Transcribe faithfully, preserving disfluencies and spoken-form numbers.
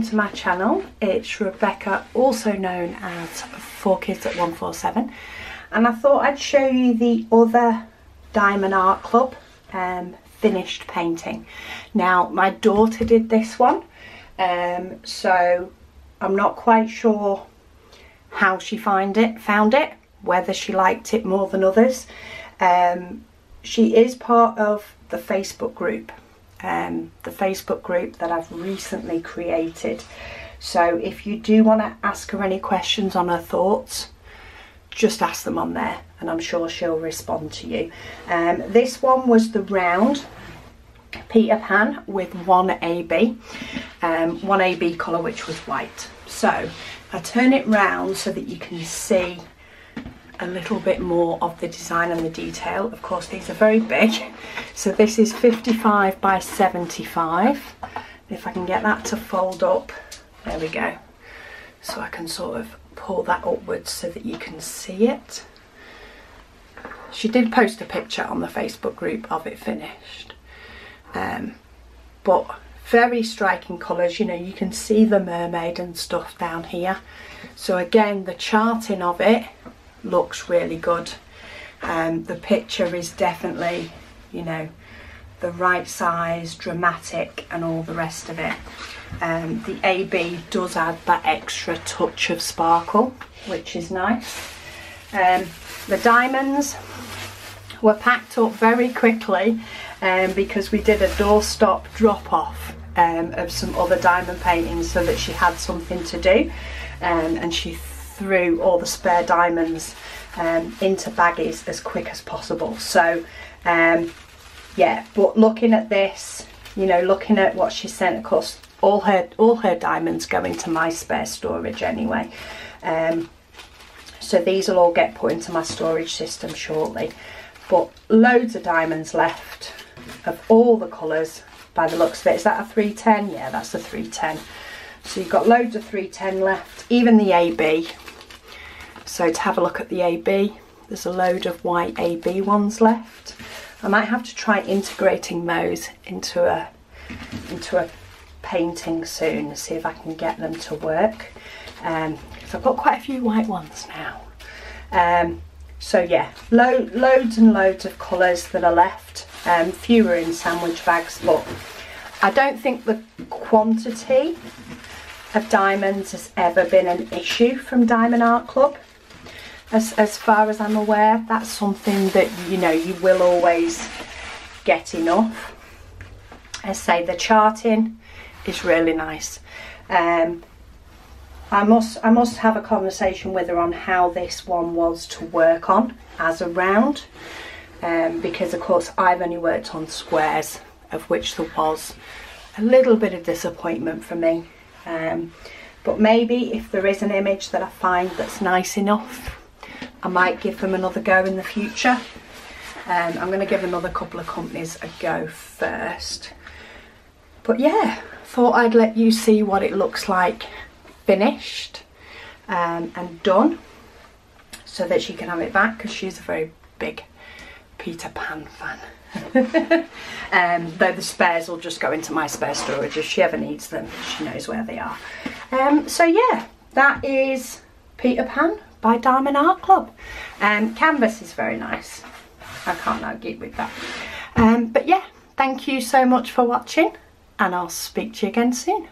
welcome to my channel. It's Rebecca, also known as four kids at one four seven, and I thought I'd show you the other Diamond Art Club um, finished painting. Now my daughter did this one, um, so I'm not quite sure how she find it, found it, whether she liked it more than others. Um, she is part of the Facebook group. Um, the Facebook group that I've recently created. So if you do want to ask her any questions on her thoughts, just ask them on there and I'm sure she'll respond to you. Um, this one was the round Peter Pan with one A B, um, one A B colour, which was white. So I turn it round so that you can see a little bit more of the design and the detail. Of course, these are very big, so this is fifty-five by seventy-five. If I can get that to fold up, there we go, so I can sort of pull that upwards so that you can see it. She did post a picture on the Facebook group of it finished, um, but very striking colours. You know, you can see the mermaid and stuff down here, so again the charting of it looks really good. Um, the picture is definitely, you know, the right size, dramatic and all the rest of it. Um, the A B does add that extra touch of sparkle, which is nice. Um, the diamonds were packed up very quickly um, because we did a doorstop drop off um, of some other diamond paintings so that she had something to do, um, and she through all the spare diamonds um, into baggies as quick as possible. So um, yeah, but looking at this, you know, looking at what she sent, of course all her all her diamonds go into my spare storage anyway, um, so these will all get put into my storage system shortly, but loads of diamonds left of all the colours by the looks of it. Is that a three ten? Yeah, that's a three ten. So you've got loads of three ten left, even the A B. So to have a look at the A B, there's a load of white A B ones left. I might have to try integrating those into a into a painting soon, see if I can get them to work. Um, so I've got quite a few white ones now. Um, so yeah, lo loads and loads of colours that are left. Um, few are in sandwich bags, but I don't think the quantity of diamonds has ever been an issue from Diamond Art Club, as, as far as I'm aware. That's something that, you know, you will always get enough. I say the charting is really nice. um, I must I must have a conversation with her on how this one was to work on as a round, um, because of course I've only worked on squares, of which there was a little bit of disappointment for me. Um, but maybe if there is an image that I find that's nice enough, I might give them another go in the future. Um, I'm going to give another couple of companies a go first. But yeah, thought I'd let you see what it looks like finished um, and done, so that she can have it back, because she's a very big Peter Pan fan. um, though the spares will just go into my spare storage. If she ever needs them, she knows where they are. Um, so yeah, that is Peter Pan by Diamond Art Club. Um, canvas is very nice, I can't argue with that. Um, but yeah, thank you so much for watching, and I'll speak to you again soon.